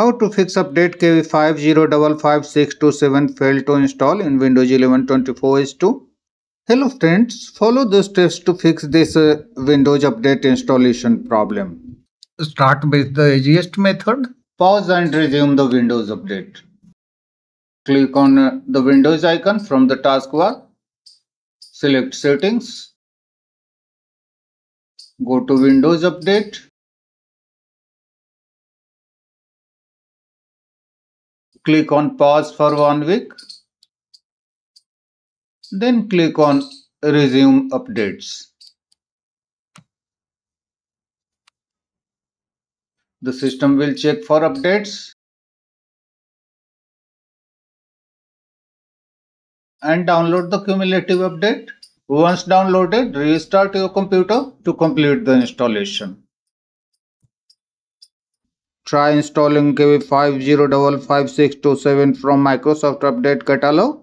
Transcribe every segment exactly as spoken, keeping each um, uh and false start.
How to fix update K B five zero five five six two seven failed to install in Windows eleven twenty-four H two? Hello friends, follow the steps to fix this uh, Windows Update installation problem. Start with the easiest method. Pause and resume the Windows Update. Click on uh, the Windows icon from the taskbar. Select Settings. Go to Windows Update. Click on pause for one week. Then click on resume updates. The system will check for updates and download the cumulative update. Once downloaded, restart your computer to complete the installation. Try installing K B five zero five five six two seven from Microsoft Update Catalog.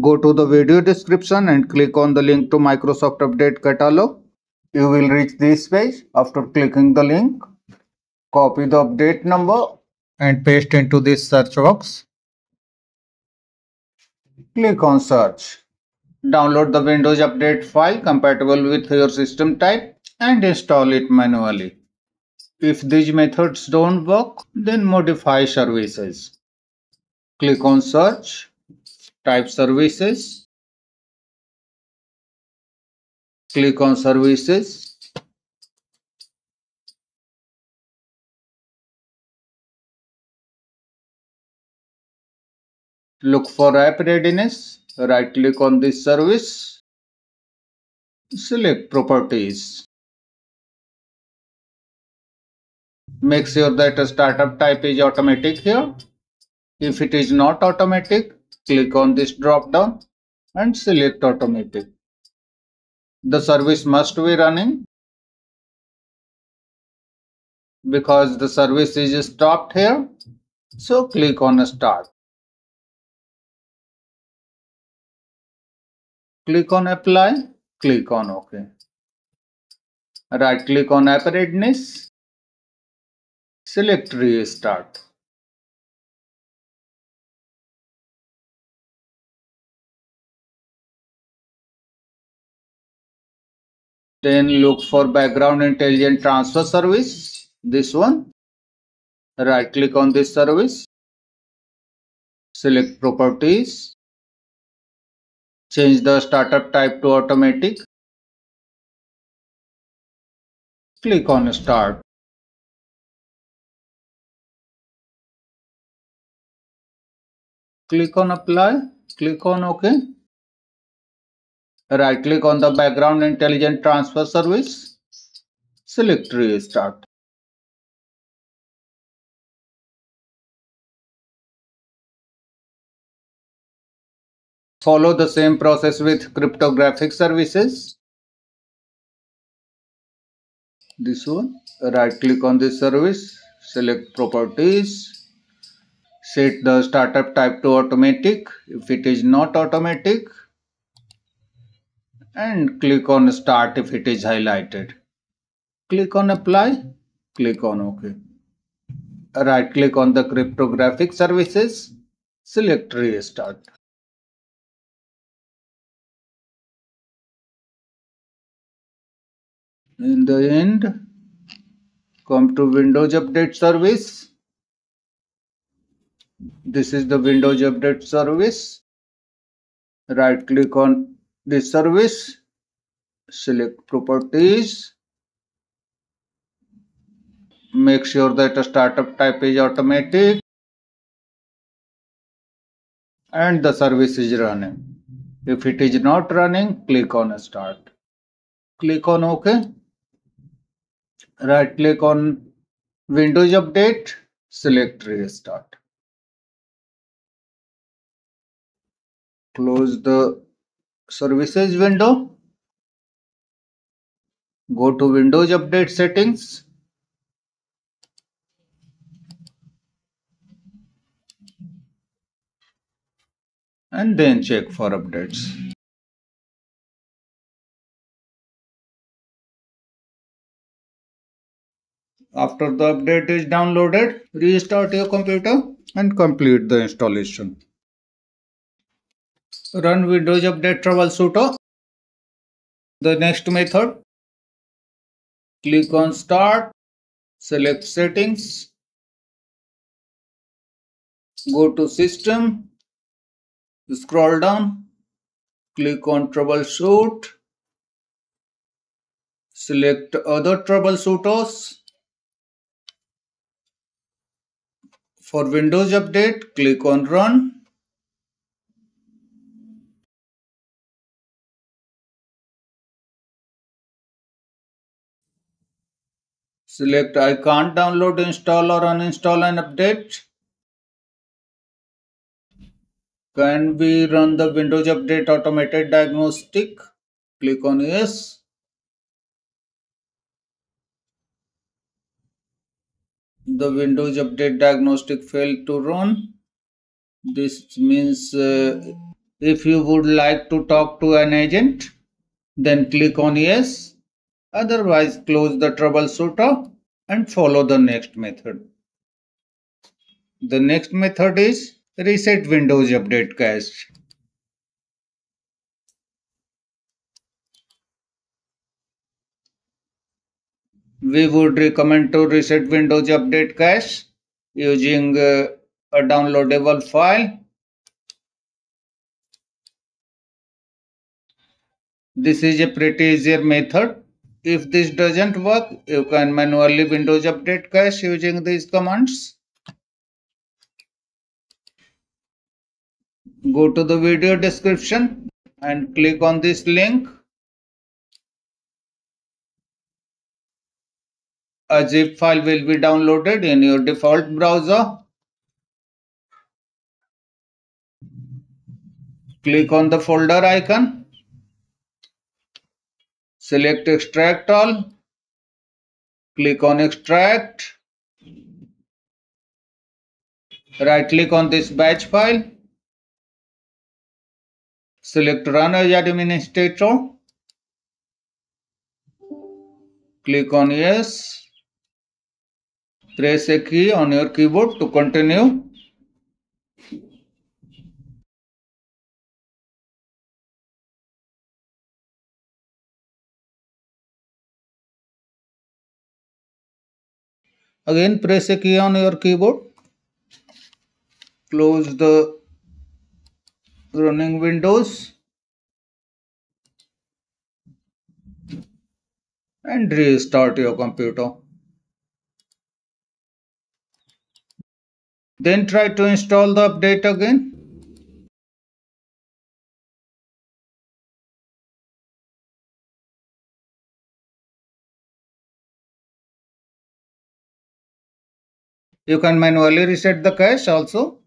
Go to the video description and click on the link to Microsoft Update Catalog. You will reach this page. After clicking the link, copy the update number and paste into this search box. Click on search. Download the Windows Update file compatible with your system type and install it manually. If these methods don't work, then modify services. Click on search, type services, click on services, look for app readiness, right click on this service, select properties. Make sure that a startup type is automatic here. If it is not automatic, click on this drop down and select automatic. The service must be running. Because the service is stopped here, so click on start. Click on apply, click on OK. Right click on app readiness. Select restart. Then look for background intelligent transfer service, this one. Right click on this service. Select properties. Change the startup type to automatic. Click on start. Click on apply, click on OK. Right click on the background intelligent transfer service. Select restart. Follow the same process with cryptographic services. This one. Right click on this service. Select properties. Set the startup type to automatic if it is not automatic, and click on start if it is highlighted. Click on apply, click on OK. Right click on the cryptographic services, select restart. In the end, come to Windows Update service. This is the Windows Update service. Right click on this service. Select properties. Make sure that a startup type is automatic. And the service is running. If it is not running, click on start. Click on OK. Right click on Windows Update. Select restart. Close the services window. Go to Windows Update settings. And then check for updates. After After the update is downloaded, restart your computer and complete the installation. Run Windows Update Troubleshooter. The next method, click on Start, select Settings, go to System, scroll down, click on Troubleshoot, select Other Troubleshooters. For Windows Update, click on Run. Select I can't download, install or uninstall an update. Can we run the Windows Update automated diagnostic? Click on Yes. The Windows Update diagnostic failed to run. This means uh, if you would like to talk to an agent, then click on Yes. Otherwise, close the troubleshooter and follow the next method. The next method is reset Windows Update cache. We would recommend to reset Windows Update cache using uh, a downloadable file. This is a pretty easier method. If this doesn't work, you can manually Windows Update cache using these commands. Go to the video description and click on this link. A zip file will be downloaded in your default browser. Click on the folder icon. Select Extract All, click on Extract, right click on this batch file, select Run as Administrator, click on Yes, press a key on your keyboard to continue. Again, press a key on your keyboard. Close the running Windows and restart your computer. Then try to install the update again. You can manually reset the cache also.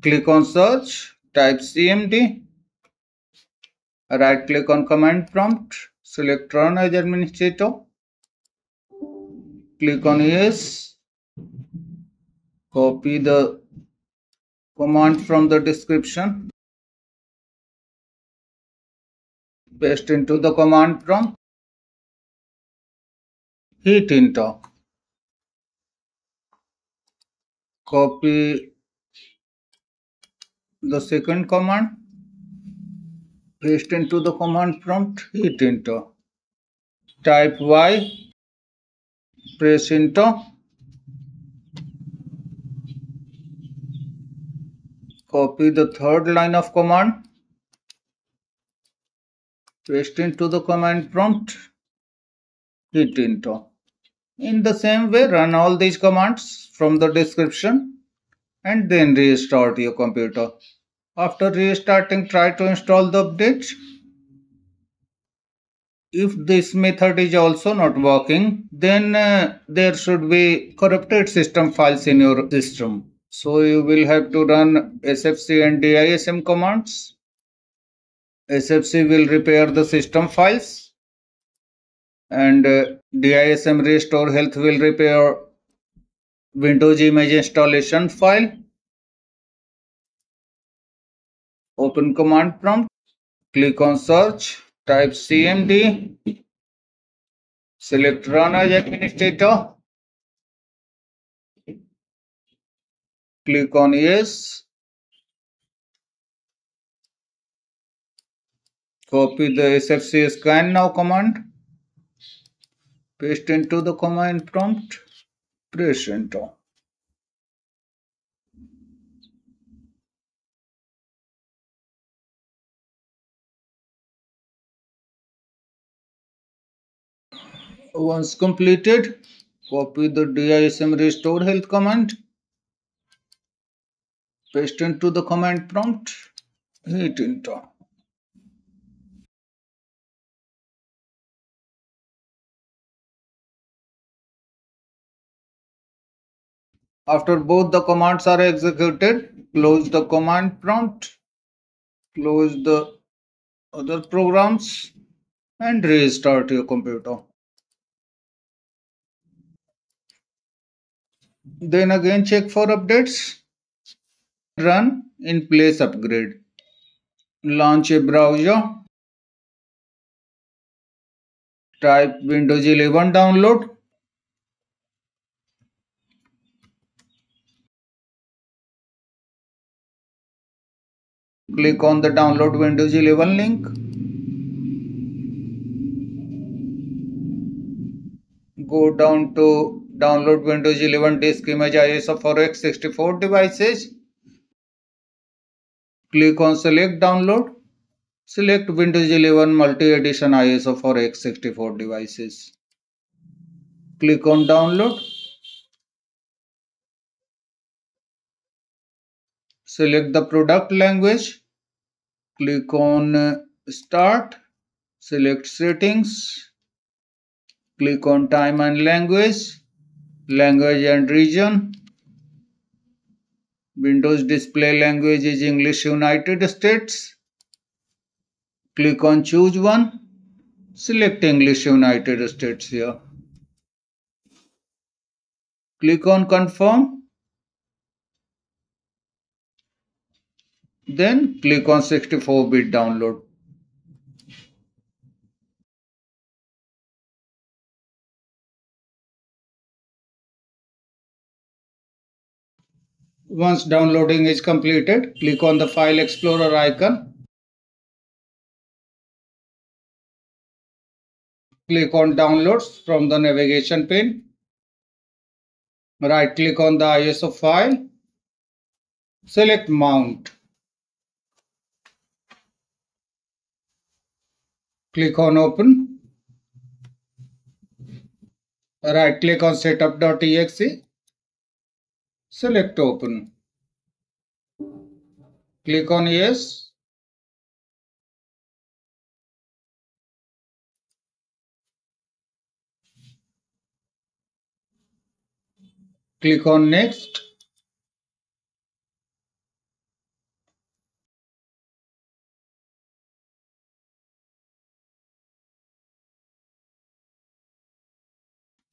Click on Search, type C M D, right click on Command Prompt, select Run as Administrator, click on Yes, copy the command from the description, paste into the command prompt. Hit Enter, copy the second command, paste into the command prompt, hit Enter, type Y, press Enter, copy the third line of command, paste into the command prompt, hit Enter. In the same way, run all these commands from the description and then restart your computer. After restarting, try to install the update. If this method is also not working, then uh, there should be corrupted system files in your system. So you will have to run S F C and D I S M commands. S F C will repair the system files, and uh, D I S M Restore Health will repair Windows image installation file. Open command prompt, click on Search, type C M D, Select Run as Administrator. Click on Yes. Copy the S F C scan now command. Paste into the command prompt. Press Enter. Once completed, copy the D I S M restore health command, paste into the command prompt, hit enter. After both the commands are executed, close the command prompt, close the other programs, and restart your computer. Then again check for updates, run in place upgrade, launch a browser, type Windows eleven download, click on the download Windows eleven link, go down to download Windows eleven disk image I S O for x sixty-four devices. Click on select download. Select Windows eleven multi-edition I S O for x sixty-four devices. Click on download. Select the product language. Click on start. Select settings. Click on time and language. Language and region. Windows display language is English United States. Click on choose one. Select English United States here. Click on confirm. Then click on sixty-four bit download. Once downloading is completed, click on the File Explorer icon. Click on Downloads from the navigation pane. Right click on the I S O file. Select Mount. Click on Open. Right click on Setup.exe. Select Open. Click on Yes. Click on Next.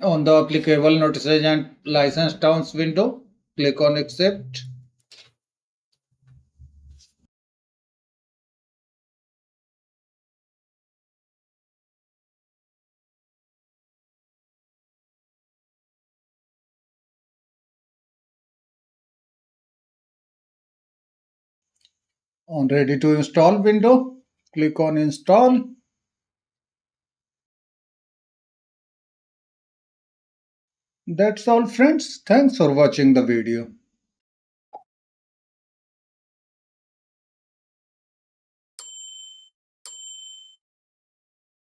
On the applicable notices and license terms window, click on accept. On ready to install window, click on install. That's all friends. Thanks for watching the video.